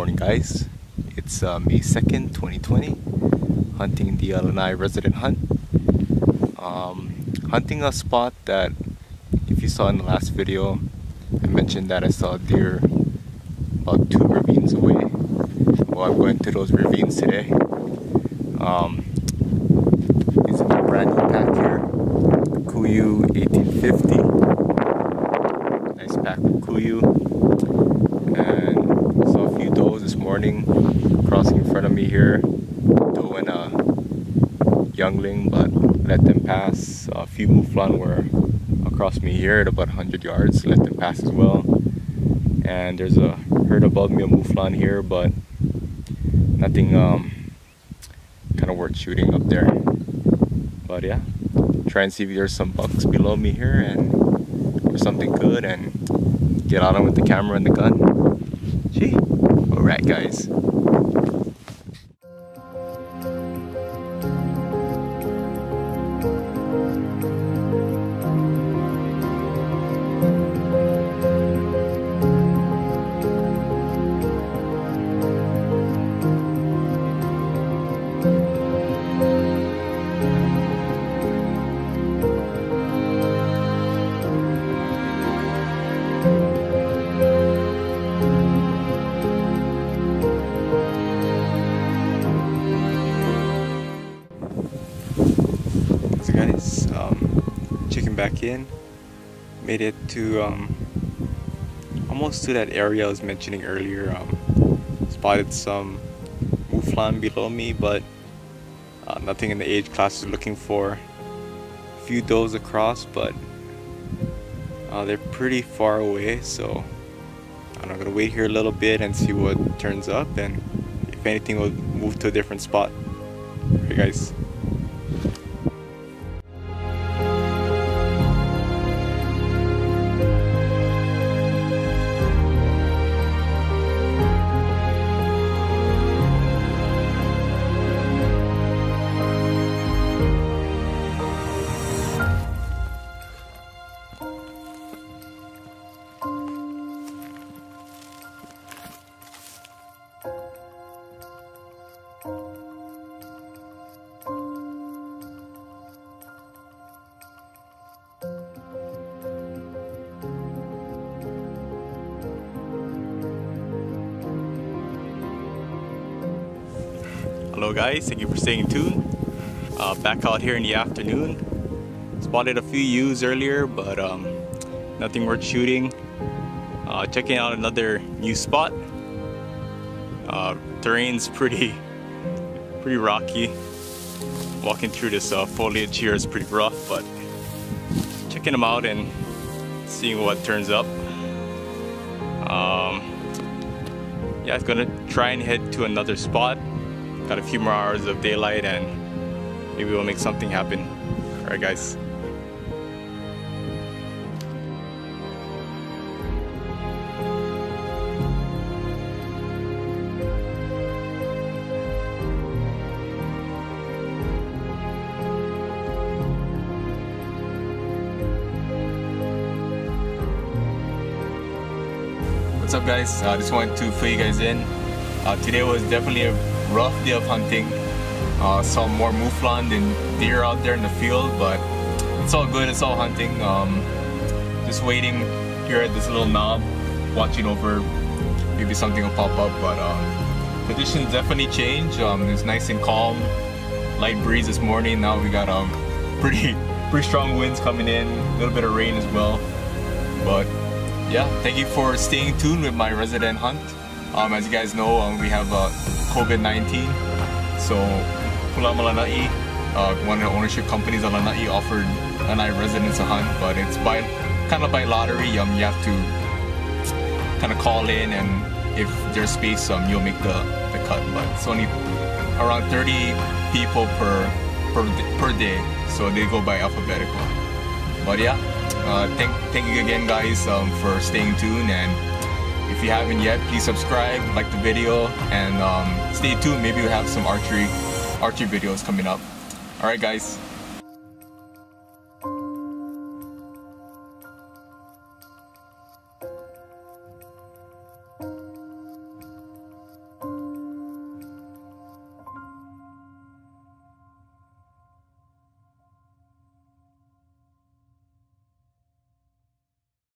morning, guys. It's May 2nd, 2020, hunting the Lanai resident hunt. Hunting a spot that, if you saw in the last video, I mentioned that I saw deer about 2 ravines away. Well, I'm going to those ravines today. These are the brand new pack here, Kuyu 1850. Nice pack from Kuyu. Morning, crossing in front of me here, doing a youngling, but let them pass. A few mouflon were across me here at about 100 yards, let them pass as well. And there's a herd above me of mouflon here, but nothing kind of worth shooting up there. But yeah, try and see if there's some bucks below me here and or something good, and get on them with the camera and the gun. Gee. Alright, guys. Checking back in, made it to almost to that area I was mentioning earlier. Spotted some mouflon below me, but nothing in the age class I was looking for. A few does across, but they're pretty far away, so I'm gonna wait here a little bit and see what turns up, and if anything we'll move to a different spot. Alright, guys. Hello guys, thank you for staying tuned. Back out here in the afternoon. Spotted a few ewes earlier, but nothing worth shooting. Checking out another new spot. Terrain's pretty rocky. Walking through this foliage here is pretty rough, but checking them out and seeing what turns up. Yeah, I'm gonna try and head to another spot. Got a few more hours of daylight and maybe we'll make something happen. Alright, guys. What's up, guys? I just wanted to fill you guys in. Today was definitely a rough day of hunting. Saw more mouflon than deer out there in the field, but it's all good, it's all hunting. Just waiting here at this little knob, watching over maybe something will pop up, but conditions definitely change. It's nice and calm, light breeze this morning. Now we got pretty strong winds coming in, a little bit of rain as well. But yeah, thank you for staying tuned with my resident hunt. As you guys know, we have COVID-19, so Pulama Lanai, one of the ownership companies on Lanai, offered Lanai residents a hunt, but it's kind of by lottery. You have to kind of call in, and if there's space, you'll make the cut. But it's only around 30 people per day, so they go by alphabetical. But yeah, thank you again, guys, for staying tuned. And if you haven't yet, please subscribe, like the video, and stay tuned. Maybe we'll have some archery videos coming up. Alright, guys.